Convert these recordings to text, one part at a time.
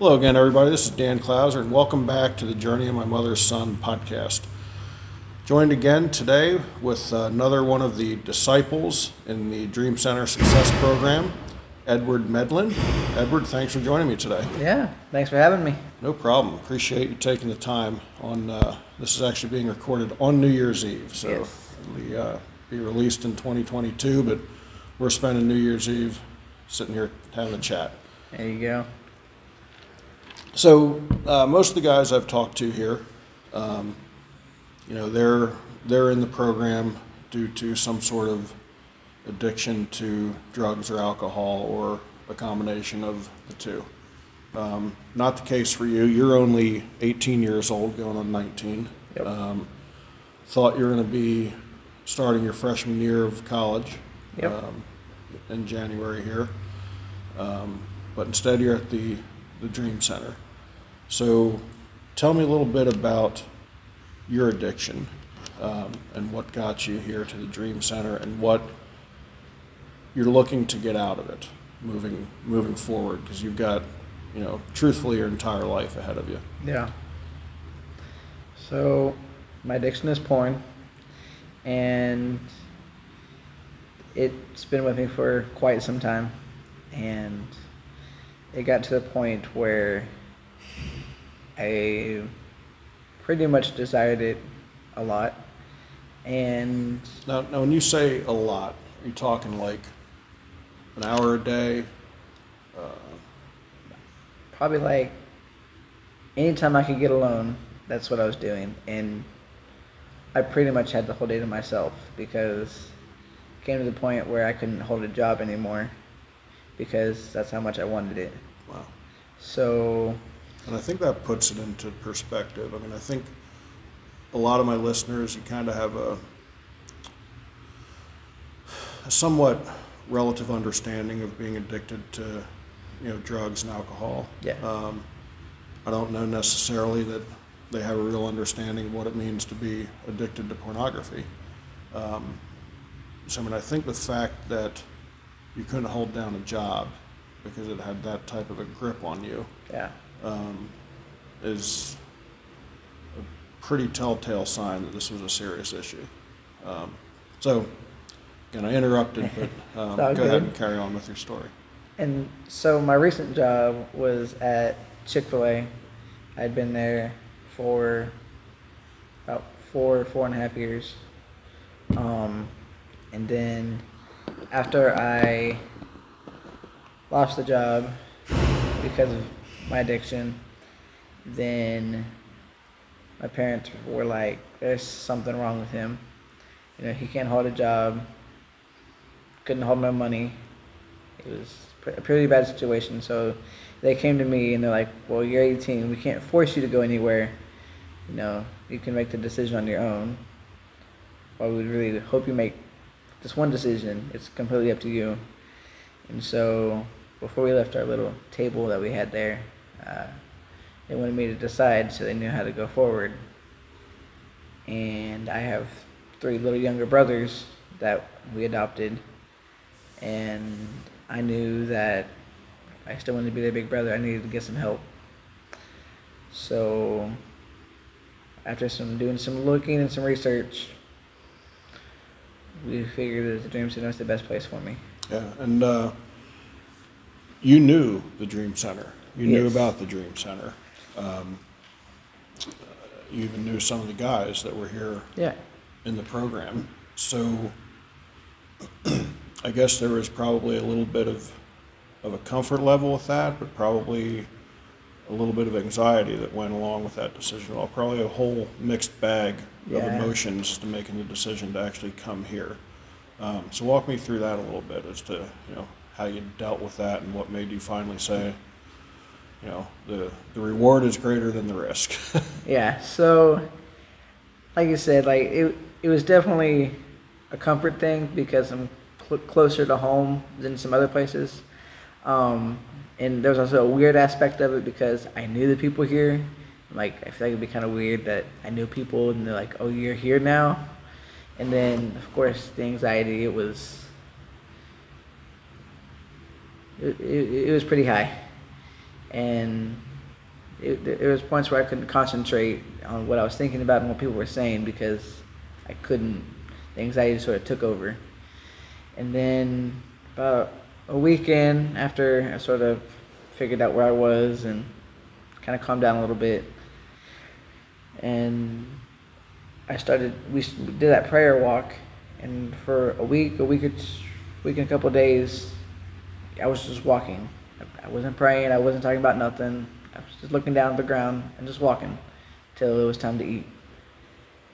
Hello again, everybody. This is Dan Clouser, and welcome back to the Journey of My Mother's Son podcast. Joined again today with another one of the disciples in the Dream Center Success Program, Edward Medlin. Edward, thanks for joining me today. Yeah, thanks for having me. No problem. Appreciate you taking the time. This is actually being recorded on New Year's Eve, so yes. It'll be released in 2022, but we're spending New Year's Eve sitting here having a chat. There you go. So most of the guys I've talked to here, they're in the program due to some sort of addiction to drugs or alcohol or a combination of the two. Not the case for you. You're only 18 years old, going on 19. Yep. Thought you were going to be starting your freshman year of college. Yep. In January here, but instead you're at the Dream Center. So tell me a little bit about your addiction and what got you here to the Dream Center and what you're looking to get out of it moving forward, because you've got, truthfully, your entire life ahead of you. Yeah. So my addiction is porn, and it's been with me for quite some time, and it got to the point where I pretty much desired it a lot. And now when you say a lot, are you talking like an hour a day? Probably like anytime I could get alone, that's what I was doing. And I pretty much had the whole day to myself, because it came to the point where I couldn't hold a job anymore, because that's how much I wanted it. Wow. So. And I think that puts it into perspective. I mean, I think a lot of my listeners, you kind of have a somewhat relative understanding of being addicted to, drugs and alcohol. Yeah. I don't know necessarily that they have a real understanding of what it means to be addicted to pornography. I think the fact that you couldn't hold down a job because it had that type of a grip on you. Yeah. Is a pretty telltale sign that this was a serious issue. I interrupted, but go ahead and carry on with your story. And so my recent job was at Chick-fil-A. I'd been there for about four and a half years. And then after I lost the job because of my addiction, then my parents were like, there's something wrong with him. He can't hold a job, couldn't hold my money. It was a pretty bad situation. So they came to me and they're like, well, you're 18. We can't force you to go anywhere. You can make the decision on your own. Well, we really hope you make this one decision. It's completely up to you. And so before we left our little table that we had there, they wanted me to decide so they knew how to go forward. And I have three little younger brothers that we adopted, and I knew that I still wanted to be their big brother. I needed to get some help. So after doing some looking and some research, we figured that the Dream Center was the best place for me. Yeah, and you knew the Dream Center. You yes. knew about the Dream Center. You even knew some of the guys that were here yeah. in the program. So I guess there was probably a little bit of a comfort level with that, but probably a little bit of anxiety that went along with that decision. Well, probably a whole mixed bag yeah. of emotions to making the decision to actually come here. So walk me through that a little bit as to how you dealt with that and what made you finally say, the reward is greater than the risk. Yeah. So, like you said, like it was definitely a comfort thing, because I'm closer to home than some other places. And there was also a weird aspect of it, because I knew the people here. Like, I feel like it'd be kind of weird that I knew people and they're like, oh, you're here now. And then, of course, the anxiety, it was pretty high. and there was points where I couldn't concentrate on what I was thinking about and what people were saying because I couldn't. The anxiety sort of took over. And then about a weekend after I sort of figured out where I was and kind of calmed down a little bit, and I started, we did that prayer walk, and for a week and a couple of days, I was just walking. I wasn't praying, I wasn't talking about nothing. I was just looking down at the ground and just walking till it was time to eat.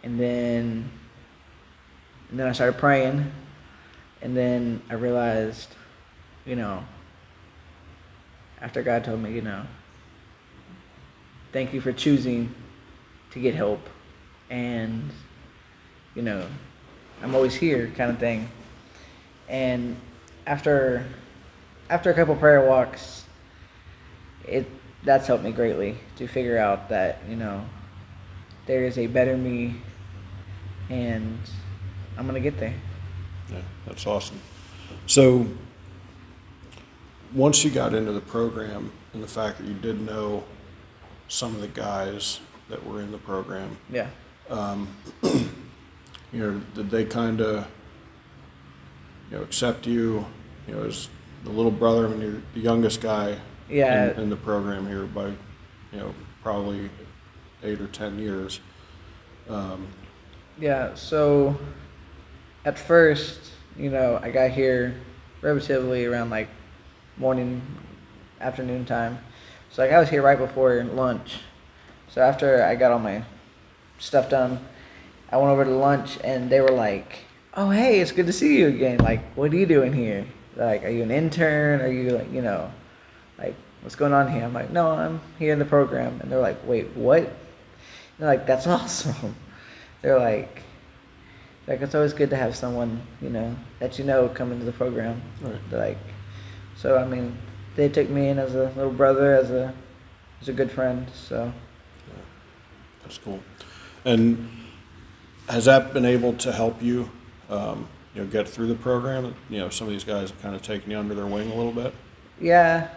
And then I started praying, and then I realized, you know, after God told me, you know, thank you for choosing to get help, and, you know, I'm always here kind of thing. And after a couple prayer walks, that's helped me greatly to figure out that, you know, there is a better me, and I'm gonna get there. Yeah, that's awesome. So once you got into the program, and the fact that you did know some of the guys that were in the program, yeah, you know, did they kind of, you know, accept you, you know, as the little brother? I mean, you're the youngest guy, yeah, in the program here by, you know, probably 8 or 10 years. Yeah, so at first, you know, I got here relatively around like morning, afternoon time. So like I was here right before lunch. So after I got all my stuff done, I went over to lunch, and they were like, "Oh, hey, it's good to see you again. Like, what are you doing here? Like, are you an intern? Are you, like, you know, like, what's going on here?" I'm like, "No, I'm here in the program." And they're like, "Wait, what?" And they're like, "That's awesome." They're like, it's always good to have someone, you know, that you know come into the program. Right. Like, so I mean, they took me in as a little brother, as a good friend. So yeah. That's cool. And has that been able to help you, you know, get through the program? You know, some of these guys have kind of taken you under their wing a little bit. Yeah,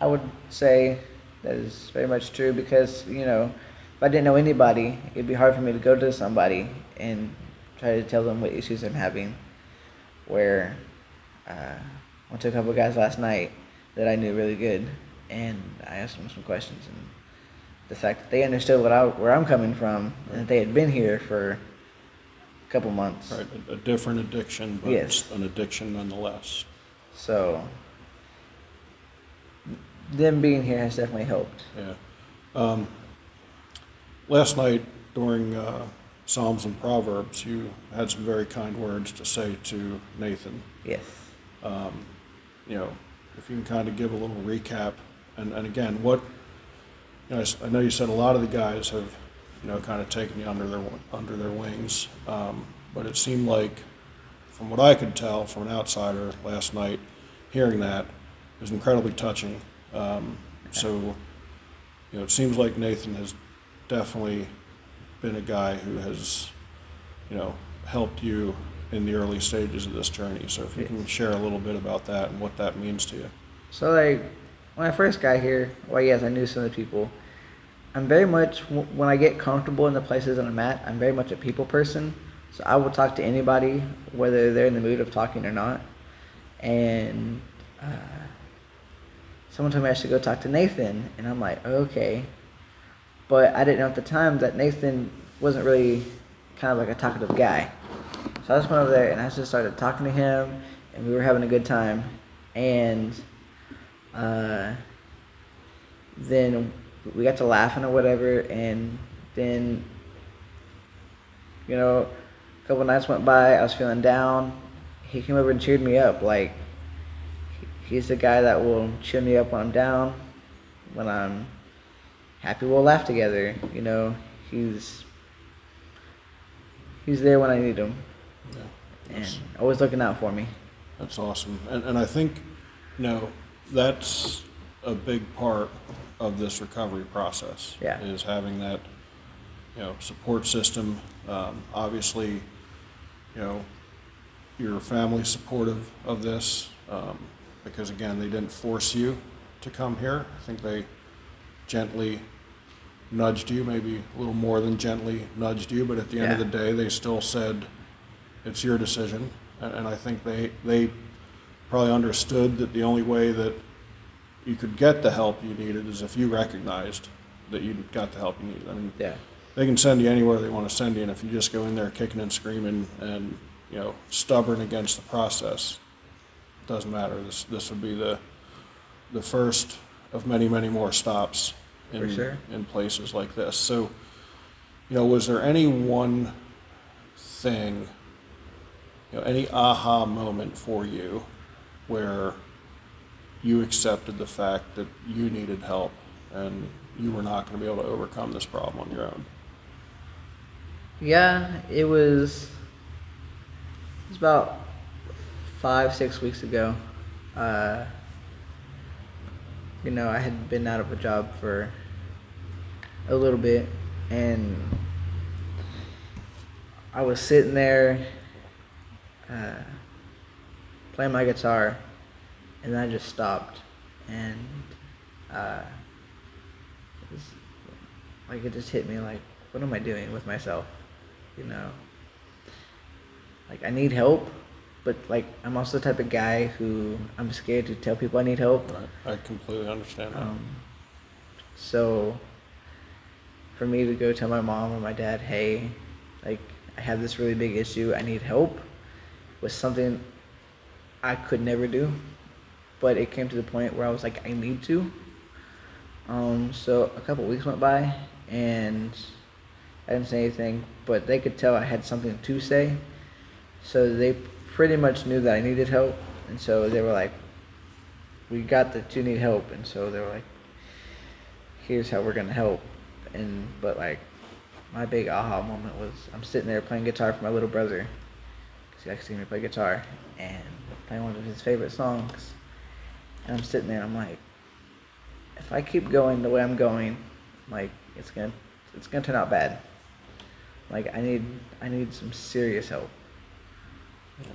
I would say that is very much true, because, you know, if I didn't know anybody, it'd be hard for me to go to somebody and try to tell them what issues I'm having. Where I went to a couple of guys last night that I knew really good, and I asked them some questions, and the fact that they understood where I'm coming from, right, and that they had been here for a couple months. Right, a different addiction, but yes, an addiction nonetheless. So them being here has definitely helped. Yeah. Last night during Psalms and Proverbs, you had some very kind words to say to Nathan. Yes. You know, if you can kind of give a little recap, and again, what, you know, I know you said a lot of the guys have, you know, kind of taken you under their wings, but it seemed like, from what I could tell from an outsider last night, hearing that, it was incredibly touching. So, you know, it seems like Nathan has definitely been a guy who has, you know, helped you in the early stages of this journey. So if you can share a little bit about that and what that means to you. So like when I first got here, well, yes, I knew some of the people. I'm very much, when I get comfortable in the places that I'm at, I'm very much a people person. So I will talk to anybody, whether they're in the mood of talking or not. And someone told me I should go talk to Nathan, and I'm like, okay. But I didn't know at the time that Nathan wasn't really kind of like a talkative guy. So I just went over there and I just started talking to him, and we were having a good time. And then we got to laughing or whatever, and then, you know, a couple nights went by, I was feeling down. He came over and cheered me up. Like, he's the guy that will cheer me up when I'm down, when I'm happy, we'll laugh together, you know. He's there when I need him. Yeah, and always looking out for me. That's awesome. And I think, you know, that's a big part of this recovery process, yeah, is having that, you know, support system. Obviously, you know, your family's supportive of this, because again, they didn't force you to come here. I think they gently nudged you, maybe a little more than gently nudged you, but at the end of the day, they still said, it's your decision. And I think they probably understood that the only way that you could get the help you needed is if you recognized that you got the help you needed. I mean, they can send you anywhere they want to send you, and if you just go in there kicking and screaming and, you know, stubborn against the process, it doesn't matter. This would be the first of many, many more stops in, in places like this. So, you know, was there any one thing, you know, any aha moment for you where you accepted the fact that you needed help and you were not going to be able to overcome this problem on your own? Yeah, it was about 5-6 weeks ago. You know, I had been out of a job for a little bit, and I was sitting there playing my guitar, and then I just stopped, and it just hit me, like, what am I doing with myself? You know, like, I need help, but, like, I'm also the type of guy who I'm scared to tell people I need help. Right. I completely understand that. So for me to go tell my mom or my dad, hey, like, I have this really big issue, I need help, was something I could never do, but it came to the point where I was like, I need to. So a couple weeks went by, and I didn't say anything, but they could tell I had something to say. So they pretty much knew that I needed help, and so they were like, we got that you need help, and so they were like, here's how we're gonna help. And but like, my big aha moment was, I'm sitting there playing guitar for my little brother, because he likes to see me play guitar, and playing one of his favorite songs, and I'm sitting there, I'm like, if I keep going the way I'm going, like, it's gonna turn out bad. Like, I need some serious help. Yeah.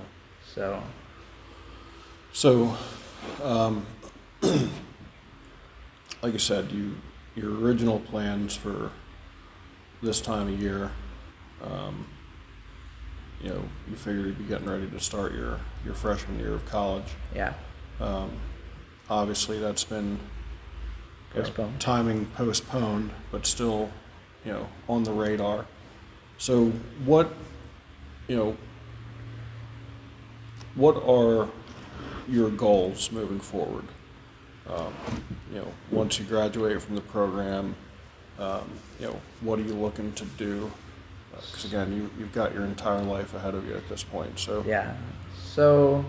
So, like I said, your original plans for this time of year, you know, you figured you'd be getting ready to start your freshman year of college. Yeah. Obviously, that's been postponed. Timing postponed, but still, you know, on the radar. So what, you know, what are your goals moving forward? You know, once you graduate from the program, you know, what are you looking to do? Because again, you've got your entire life ahead of you at this point. So yeah, so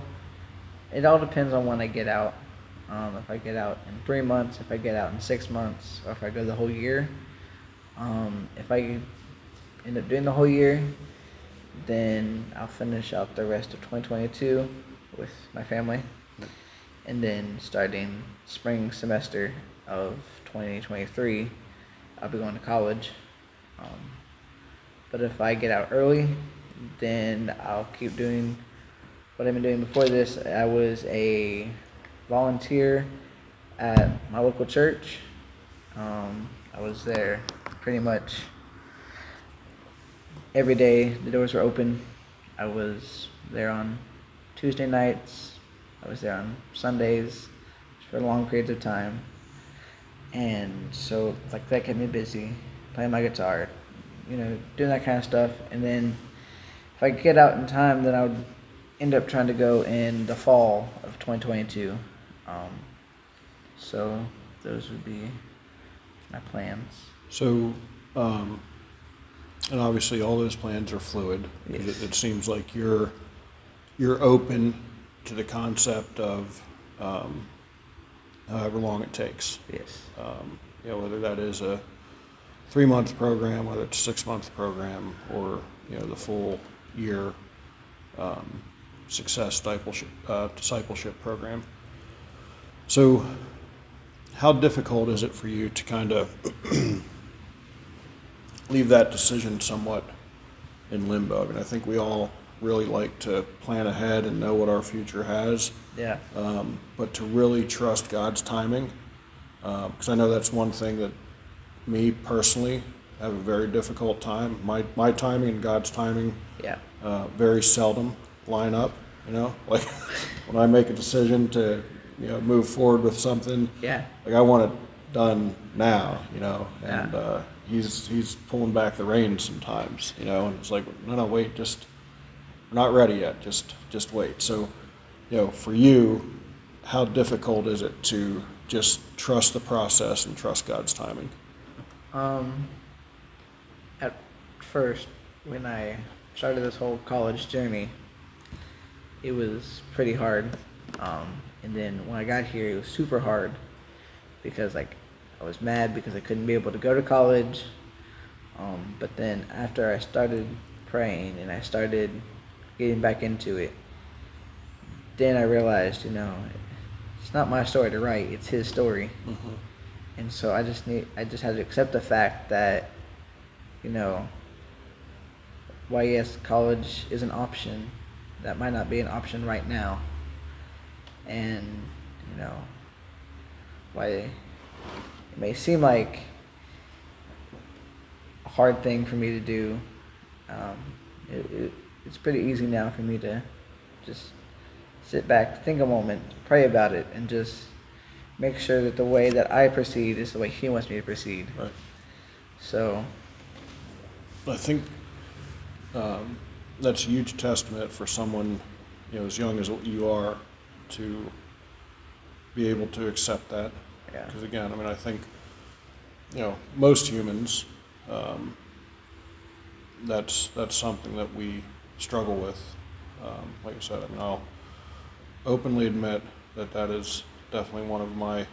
it all depends on when I get out. If I get out in 3 months, if I get out in 6 months, or if I go the whole year. If I end up doing the whole year, then I'll finish up the rest of 2022 with my family, and then starting spring semester of 2023, I'll be going to college. But if I get out early, then I'll keep doing what I've been doing before this. I was a volunteer at my local church. I was there pretty much every day. The doors were open. I was there on Tuesday nights. I was there on Sundays for long periods of time. And so, like, that kept me busy, playing my guitar, you know, doing that kind of stuff. And then if I could get out in time, then I would end up trying to go in the fall of 2022. So those would be my plans. So, and obviously all those plans are fluid. Yes. It seems like you're open to the concept of however long it takes. Yes. You know, whether that is a 3-month program, whether it's a 6-month program, or, you know, the full year success discipleship program. So how difficult is it for you to kind of leave that decision somewhat in limbo? I mean, I think we all really like to plan ahead and know what our future has. Yeah. But to really trust God's timing because I know that's one thing that me personally have a very difficult time. My timing and God's timing very seldom line up. You know, like when I make a decision to move forward with something, like I want it done now, and he's pulling back the reins sometimes, and it's like, no, wait, just, we're not ready yet, just wait. So, for you, how difficult is it to just trust the process and trust God's timing? At first, when I started this whole college journey, it was pretty hard. And then when I got here, it was super hard because I was mad because I couldn't be able to go to college. But then after I started praying and I started getting back into it, then I realized, it's not my story to write, it's his story. Mm-hmm. And so I just had to accept the fact that, while yes, college is an option, that might not be an option right now. And, why it may seem like a hard thing for me to do, it's pretty easy now for me to just sit back, think a moment, pray about it, and just make sure that the way that I proceed is the way he wants me to proceed. Right. So I think that's a huge testament for someone, as young as you are, to be able to accept that. Because again, I think, most humans, that's something that we struggle with. Like I said, I'll openly admit that is definitely one of my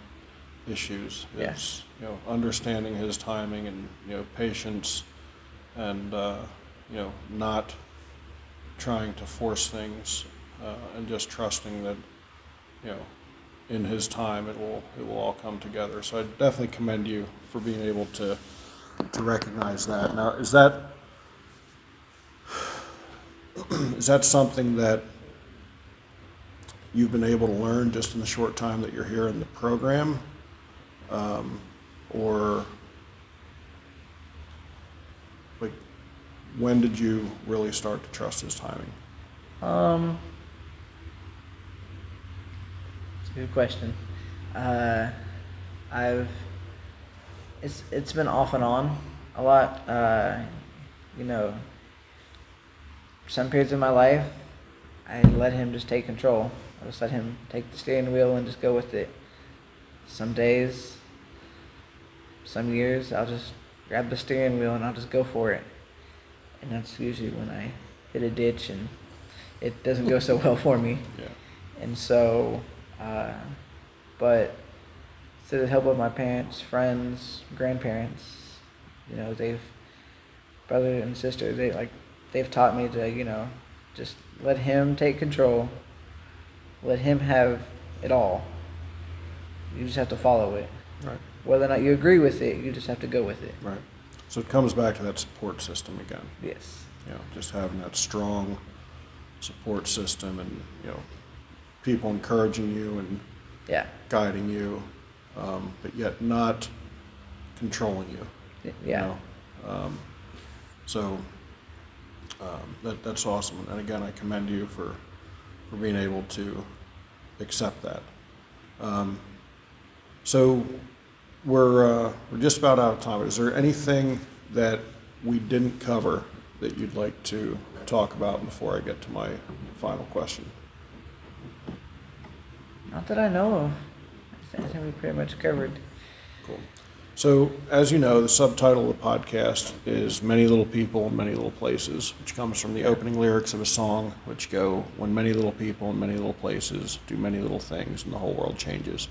issues. It's understanding his timing and patience, and not trying to force things, and just trusting that in his time it will all come together. So I definitely commend you for being able to recognize that. Now, is that something that you've been able to learn just in the short time that you're here in the program, or like when did you really start to trust his timing? It's a good question. It's been off and on a lot. Some periods of my life, I let him just take control. I just let him take the steering wheel and just go with it. Some days, some years, I'll just grab the steering wheel and I'll just go for it. And that's usually when I hit a ditch and it doesn't go so well for me. Yeah. And so, but through the help of my parents, friends, grandparents, brother and sister, they've taught me to, just let him take control. Let him have it all. You just have to follow it. Right. Whether or not you agree with it, you just have to go with it. Right. So it comes back to that support system again. Yes. Just having that strong support system and, people encouraging you and guiding you, but yet not controlling you. Yeah. That's awesome, and again, I commend you for being able to accept that. So we're just about out of time. Is there anything that we didn't cover that you'd like to talk about before I get to my final question? Not that I know of. I think we pretty much covered. Cool. So, as you know, the subtitle of the podcast is Many Little People in Many Little Places, which comes from the opening lyrics of a song, which go, when many little people in many little places do many little things and the whole world changes.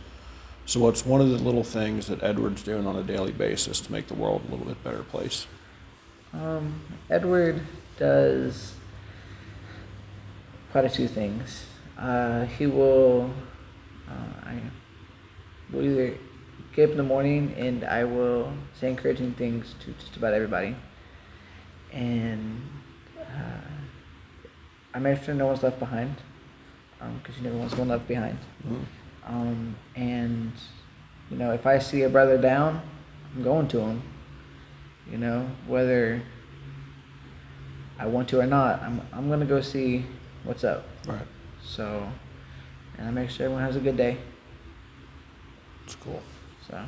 So what's one of the little things that Edward's doing on a daily basis to make the world a little bit better place? Edward does quite a few things. He will either get up in the morning and I will say encouraging things to just about everybody, and I make sure no one's left behind, because you never want someone left behind. Mm-hmm. And You know, if I see a brother down, I'm going to him. You know, whether I want to or not, I'm going to go see what's up. Right. So, and I make sure everyone has a good day. That's cool. So.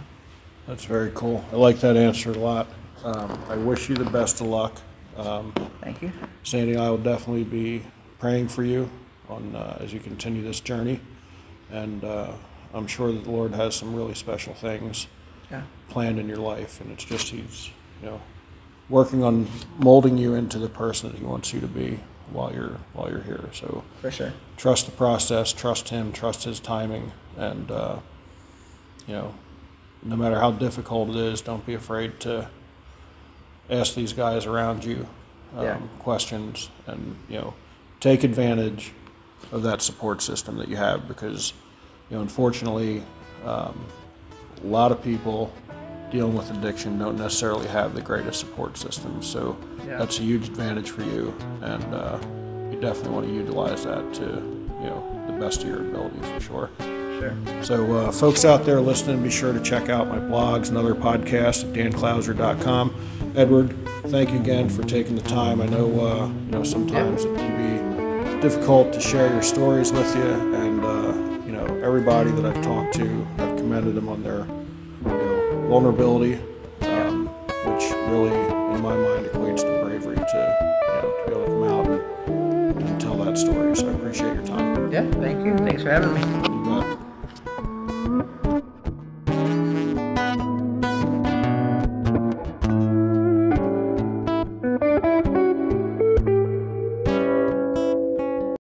That's very cool. I like that answer a lot. I wish you the best of luck. Thank you. Sandy and I will definitely be praying for you on as you continue this journey. And I'm sure that the Lord has some really special things planned in your life. And it's just He's, you know, working on molding you into the person that He wants you to be while you're here. So for sure. Trust the process, trust Him, trust His timing. And, you know, no matter how difficult it is, don't be afraid to ask these guys around you questions, and, you know, take advantage of that support system that you have, because, you know, unfortunately, a lot of people dealing with addiction don't necessarily have the greatest support system. So that's a huge advantage for you, and you definitely want to utilize that to, you know, the best of your ability, for sure. So folks out there listening, be sure to check out my blogs and other podcasts at danclouser.com. Edward, thank you again for taking the time. I know, you know, sometimes it can be difficult to share your stories with you, and, you know, everybody that I've talked to, I've commended them on their, you know, vulnerability, which really, in my mind, equates to bravery to be able to come out and tell that story. So I appreciate your time. Yeah, thank you. Thanks for having me.